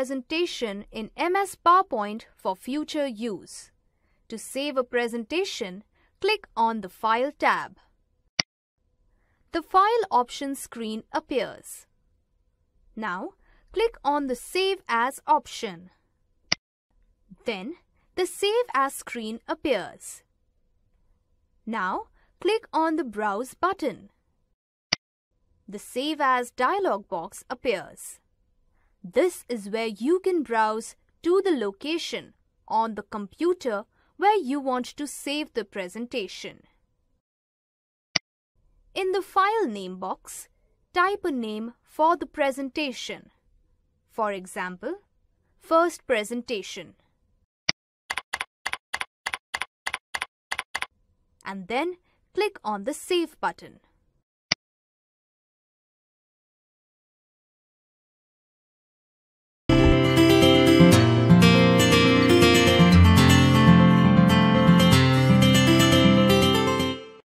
presentation in MS PowerPoint for future use. To save a presentation, click on the File tab. The File option screen appears. Now, click on the Save As option. Then, the Save As screen appears. Now, click on the Browse button. The Save As dialog box appears. This is where you can browse to the location on the computer where you want to save the presentation. In the File Name box, type a name for the presentation. For example, First Presentation. And then click on the Save button.